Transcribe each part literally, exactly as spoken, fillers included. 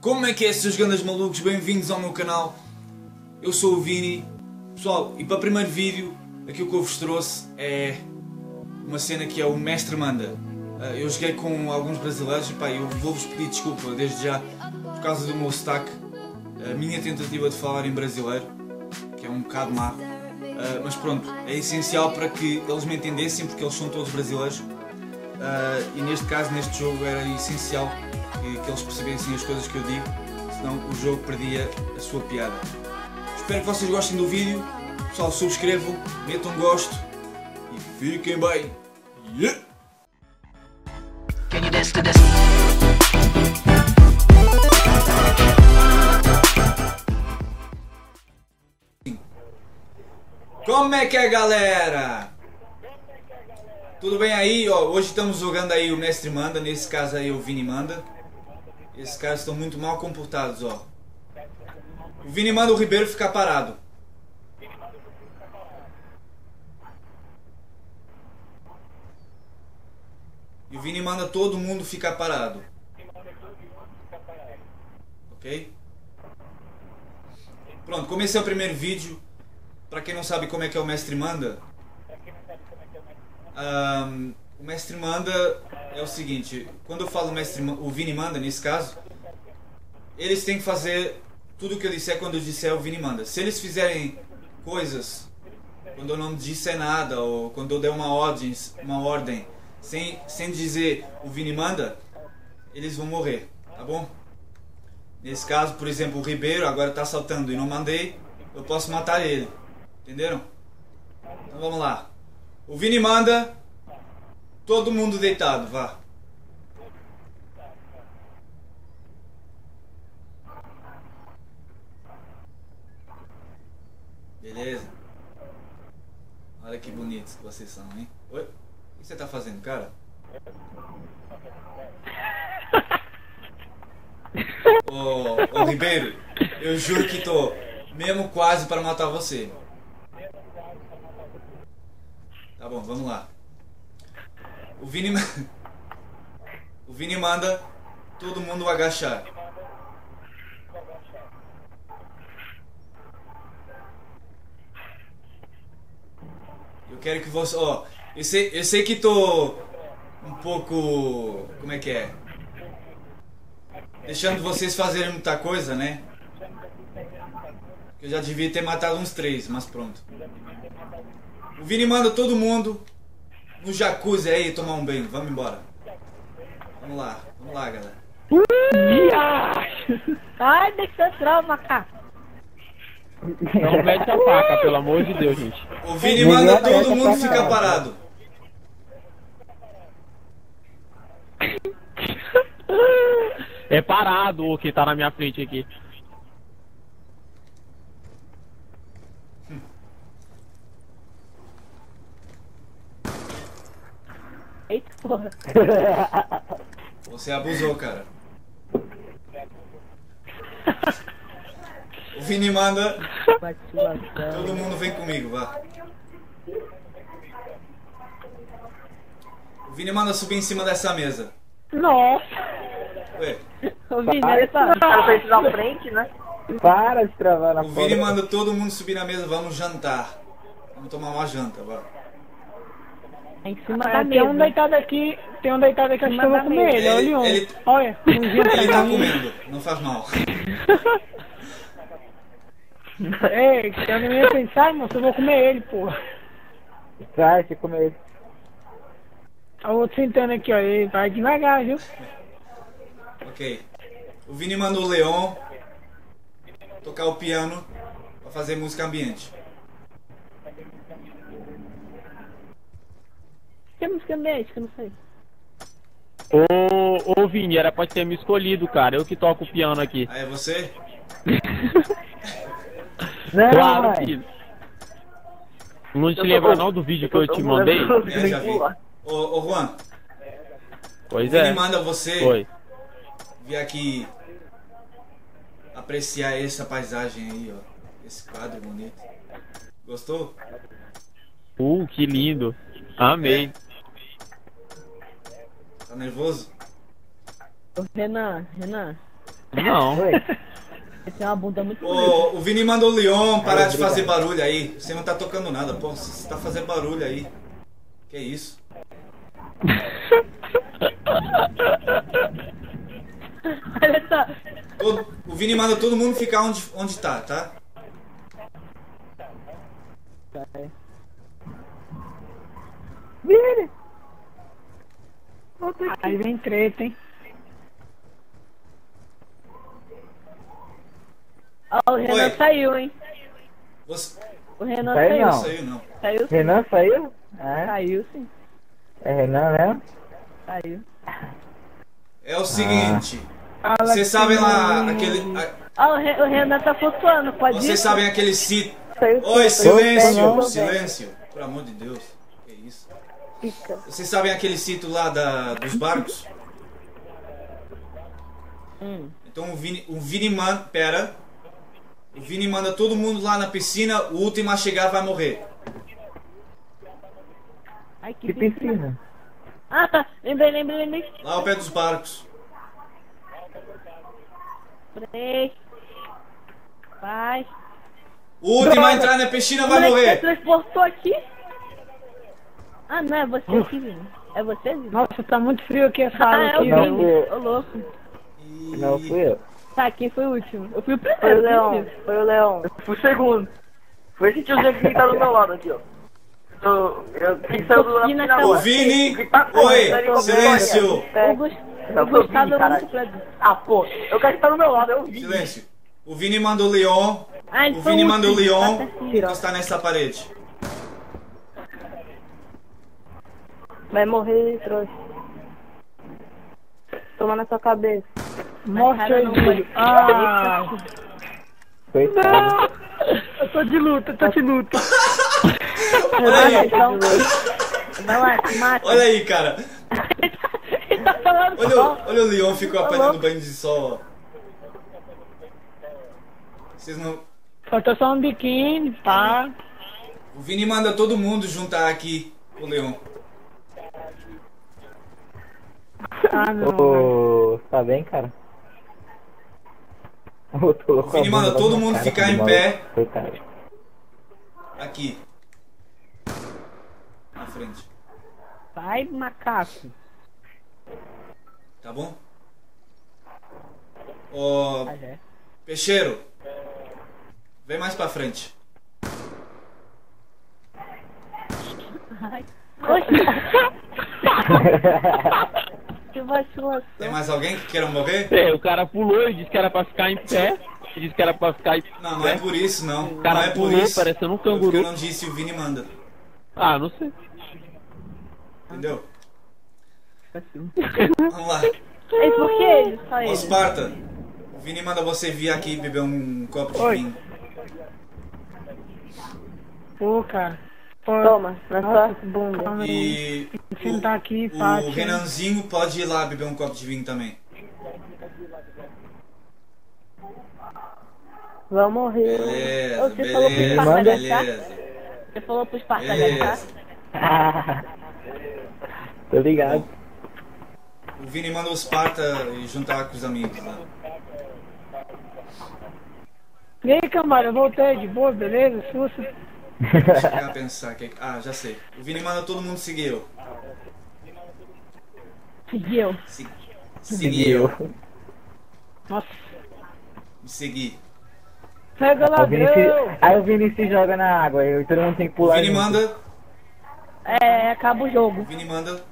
Como é que é, seus grandes malucos? Bem-vindos ao meu canal. Eu sou o Vini. Pessoal, e para o primeiro vídeo, aquilo que eu vos trouxe é uma cena que é o Mestre Manda. Eu joguei com alguns brasileiros e pá, eu vou-vos pedir desculpa desde já por causa do meu sotaque, a minha tentativa de falar em brasileiro, que é um bocado má, mas pronto, é essencial para que eles me entendessem porque eles são todos brasileiros. Uh, e neste caso, neste jogo, era essencial que, que eles percebessem as coisas que eu digo, senão o jogo perdia a sua piada. Espero que vocês gostem do vídeo. Pessoal, subscrevam, metam gosto e fiquem bem! Yeah! Can you dance to this? Como é que é, galera? Tudo bem aí? Ó, hoje estamos jogando aí o Mestre Manda, nesse caso aí o Vini Manda. Esses caras estão muito mal comportados, ó. O Vini manda o Ribeiro ficar parado. E o Vini manda todo mundo ficar parado. Ok? Pronto, comecei o primeiro vídeo. Pra quem não sabe como é que é o Mestre Manda... Um, o Mestre Manda é o seguinte, quando eu falo mestre, o Vini Manda, nesse caso, eles têm que fazer tudo o que eu disser quando eu disser o Vini Manda. Se eles fizerem coisas, quando eu não disser nada, ou quando eu der uma ordem, uma ordem sem, sem dizer o Vini Manda, eles vão morrer, tá bom? Nesse caso, por exemplo, o Ribeiro agora tá saltando e não mandei, eu posso matar ele, entenderam? Então vamos lá. O Vini manda, todo mundo deitado, vá. Beleza? Olha que bonitos que vocês são, hein? Oi? O que você tá fazendo, cara? Ô, ô Ribeiro, eu juro que tô mesmo quase para matar você. Tá bom, vamos lá. O Vini, o Vini manda todo mundo agachar. Eu quero que você... Ó, eu sei, eu sei que tô um pouco... Como é que é? Deixando vocês fazerem muita coisa, né? Eu já devia ter matado uns três, mas pronto. O Vini manda todo mundo no jacuzzi aí tomar um banho. Vamos embora. Vamos lá, vamos lá, galera. Ai, deixa eu trauma, cara. Não mete a faca, pelo amor de Deus, gente. O Vini manda todo mundo ficar parado. É parado o que tá na minha frente aqui. Eita, porra. Você abusou, cara. O Vini manda. Todo mundo vem comigo, vá. O Vini manda subir em cima dessa mesa. Nossa. Ué. O Vini manda na frente, né? Para de travar na frente. O Vini porra. Manda todo mundo subir na mesa, vamos jantar. Vamos tomar uma janta, vá. Em cima ah, da tem mesa. Um deitado aqui, tem um deitado aqui, acho que eu vou comer ele, ele, olha ele, olha. Ele tá comendo, não faz mal. Ei, que eu não ia pensar, moço, eu vou comer ele, porra. Vai, você comer ele. O outro sentando aqui, ó, ele vai devagar, viu? Ok. O Vini mandou o Leon tocar o piano pra fazer música ambiente. Que música ambiente, que eu não sei. Ô, ô Vini, era pra ter me escolhido, cara. Eu que toco o piano aqui. Ah, é você? Não, claro, filho. Não te lembra não do vídeo que eu te mandei? Eu já vi. Ô, ô Juan. Pois é. Vini manda você Oi. vir aqui apreciar essa paisagem aí, ó. Esse quadro bonito. Gostou? Uh, que lindo. Amei. É. Tá nervoso? Ô, Renan, Renan. Não. Oi. Você tem uma bunda muito bonita. Ô, o Vini mandou o Leon parar de fazer barulho aí. Você não tá tocando nada, pô. Você tá fazendo barulho aí. Que isso? Olha só. Todo, o Vini manda todo mundo ficar onde, onde tá, tá? Vini! Volta aqui. Aí vem treta, hein? Ó, oh, o Renan Oi. saiu, hein? Você... O Renan saiu. Saiu, não. Saiu, não. Saiu, Renan saiu? É. Saiu, sim. É Renan, né? Saiu. É o seguinte. Ah. Vocês sabem lá aquele... Ó, oh, o Renan tá flutuando, pode Vocês ir? sabem aquele sítio... Saiu, Oi, silêncio, Oi, silêncio. Pelo amor de Deus. Que isso? Pica. Vocês sabem aquele sítio lá da, dos barcos? Hum. Então o Vini, o Vini Man... Pera... O Vini manda todo mundo lá na piscina, o último a chegar vai morrer. Ai, que, que piscina? piscina? Ah, tá. Lembrei, lembrei, lembrei. Lá ao pé dos barcos. Três. Vai. O último Droga. a entrar na piscina vai Mas morrer. Você transportou aqui? Ah, não, é você uh. aqui, Vini. É você, Vini? Nossa, tá muito frio aqui essa água. Ah, é o Vini. Ô, louco. E... Não, fui eu. Tá, quem foi o último? Eu fui o primeiro. Foi o Leão, foi o Leão. Eu fui o segundo. Foi esse tiozinho que tá do meu lado aqui, ó. Eu, eu pensando na O Vini! Oi! Silêncio! Eu vou estar do lado. Ah, pô, eu quero estar do meu lado, eu vi. Silêncio. O Vini manda o Leon. Ah, o Vini manda o Leon encostar nessa parede. Vai morrer, trouxa. Toma na sua cabeça. Morte aí, Júlio. Ah! Não. Eu tô de luta, eu tô de luta. Olha aí. Vai lá, mata. Olha aí, cara. Ele tá falando olha, o, olha o Leon ficou apanhando banho de sol. Vocês não... Faltou só um biquíni, pá. O Vini manda todo mundo juntar aqui o Leon. Ah, não. Oh, tá bem, cara? O Vini manda todo mundo cara, ficar em pé. Coitado. Aqui. Na frente. Vai, macaco. Tá bom? Ó. Oh, ah, é. Peixeiro. Vem mais pra frente. Ai. Tem mais alguém que queira morrer? Tem, o cara pulou e disse que era pra ficar em pé. Disse que era pra ficar em pé. Não, não é por isso, não. O cara não é pulou, por isso. parecendo um canguru. Porque eu não disse, o Vini manda. Ah, não sei. Entendeu? Vamos lá. É por que ele? Só ele. Ô, Sparta, o Vini manda você vir aqui beber um copo de Oi. vinho. Pô, cara. Toma, na sua bunda. E o, aqui, o pá, Renanzinho pode ir lá beber um copo de vinho também. Vai morrer. Beleza, beleza, falou beleza. Você falou pros parceiros, tá? Tô ligado. O Vini manda o Sparta juntar com os amigos lá. E aí, camarada, eu voltei de boa, beleza? Sussa. Deixa eu pensar que... Ah, já sei. O Vini manda todo mundo seguir eu. Seguir eu. Se... Seguir eu. Nossa. Me seguir. Pega lá, Vini. Se... Aí o Vini se joga na água e todo mundo tem que pular. O Vini manda... É, acaba o jogo. O Vini manda...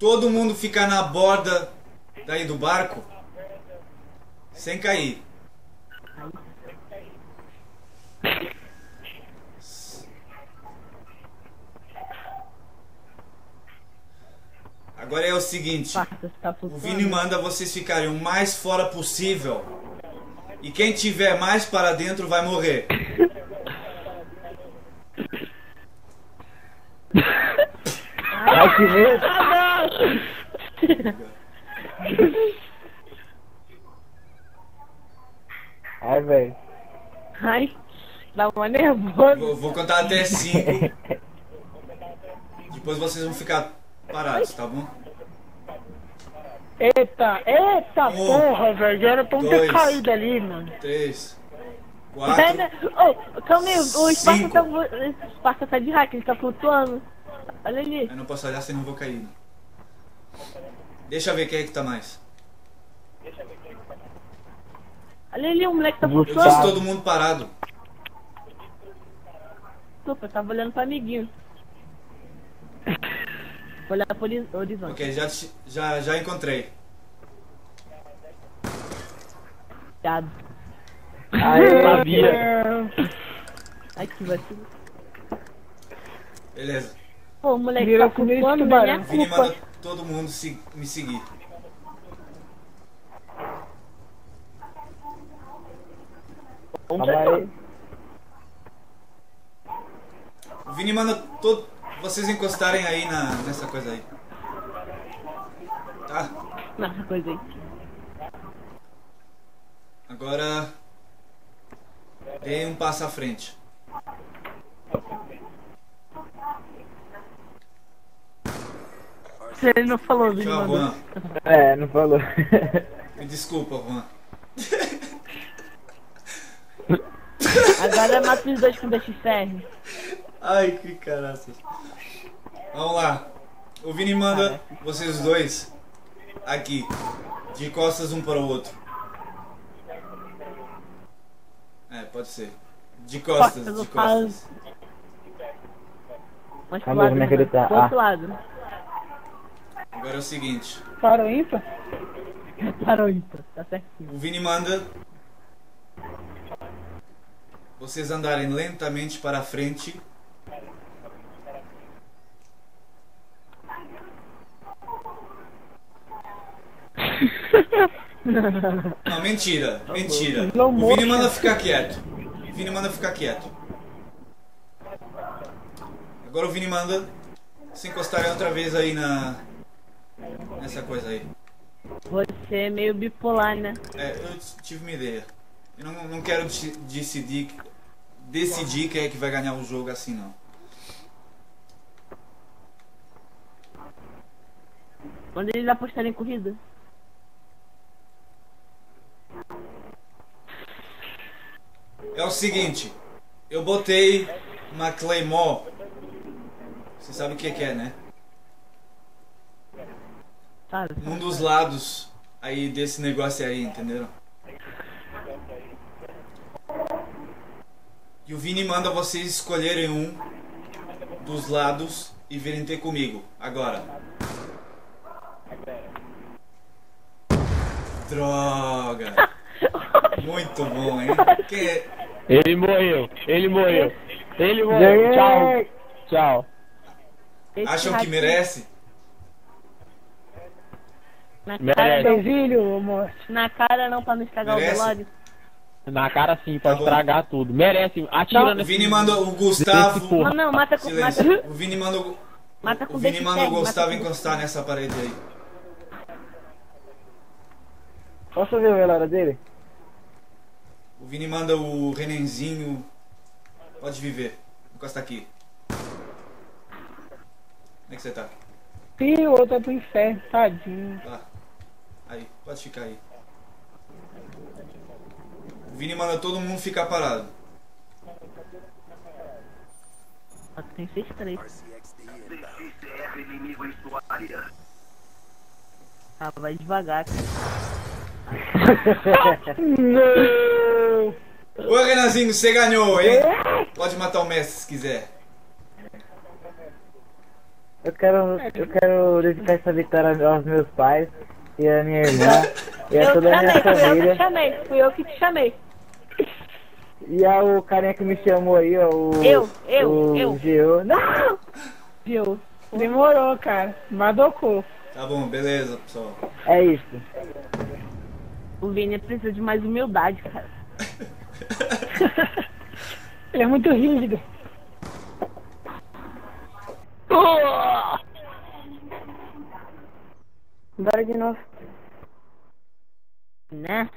Todo mundo ficar na borda daí do barco sem cair. Agora é o seguinte, o Vini manda vocês ficarem o mais fora possível e quem tiver mais para dentro vai morrer. Ai, que medo! Ai, velho. Ai, dá uma nervosa. Vou, vou contar até cinco. Depois vocês vão ficar... parados, tá bom? Eita, eita um, porra, velho. Era pra não ter caído ali, mano. Três. Quatro. Pera, oh, calma aí, o espaço tá, o espaço tá de hack, ele tá flutuando. Olha ali. Eu não posso olhar, senão eu vou cair. Deixa eu ver quem é que tá mais. Deixa eu ver quem é que tá mais. Olha ali, o moleque tá flutuando. Eu disse todo mundo parado. Desculpa, eu tava olhando pra amiguinho. Vou olhar pro horizonte. Ok, já, já, já encontrei. Cuidado. Ai, eu sabia. Ai, que vacilo. Beleza. Pô, o moleque Vira tá flutuando, não é culpa. Vini manda todo mundo se, me seguir. Onde é que tá? O Vini manda todo... Vocês encostarem aí na, nessa coisa aí. Tá? Nessa coisa aí. Agora... Tem um passo à frente. Ele não falou, Vini. Tchau, Juan. É, não falou. Me desculpa, Juan. Agora mata os dois com dois ferro. Ai, que caralho. Vamos lá. O Vini manda vocês dois aqui, de costas um para o outro. É, pode ser. De costas, de costas. Mas pro lado, né? Pro outro lado. Agora é o seguinte. Parou ímpar? Parou ímpar, tá certinho. O Vini manda vocês andarem lentamente para a frente. Não, mentira, mentira. O Vini manda ficar quieto. O Vini manda ficar quieto. Agora o Vini manda se encostarem outra vez aí na... Nessa coisa aí. Você é meio bipolar, né? É, eu tive uma ideia. Eu não, não quero decidir, decidir quem é que vai ganhar o jogo assim, não. Quando eles apostarem em corrida? É o seguinte, eu botei uma Claymore. Você sabe o que é, né? Sabe. Num dos lados aí desse negócio aí, entenderam? E o Vini manda vocês escolherem um dos lados e virem ter comigo, agora. Droga! Muito bom, hein? Que... Ele morreu, ele morreu, ele morreu, tchau, tchau. Acham que merece? Na cara não, na cara não pra não estragar merece? O velório. Na cara sim, pra tá estragar bom. Tudo. Merece, atira nesse... O Vini manda o Gustavo... Não, não, mata com... Mata. O Vini manda o... Mata com o Vini manda o Gustavo mata encostar com... nessa parede aí. Posso ver o velório dele? O Vini manda o Renenzinho... Pode viver. Encosta aqui. Como é que você tá? Ih, o outro é pro inferno, tadinho. Tá. Aí, pode ficar aí. O Vini manda todo mundo ficar parado. Tem seis três. Ah, vai devagar. Não! Ô, Renanzinho, você ganhou, hein? Pode matar o mestre se quiser. Eu quero, eu quero dedicar essa vitória aos meus pais e à minha irmã e a toda a minha família. Eu te chamei, fui eu que te chamei. E ao carinha que me chamou aí, ó, o... Eu, eu, o eu. Geo. Não! Geo. Demorou, cara. Madocou. Tá bom, beleza, pessoal. É isso. O Vini precisa de mais humildade, cara. Ele é muito rígido. Bora de novo. Né?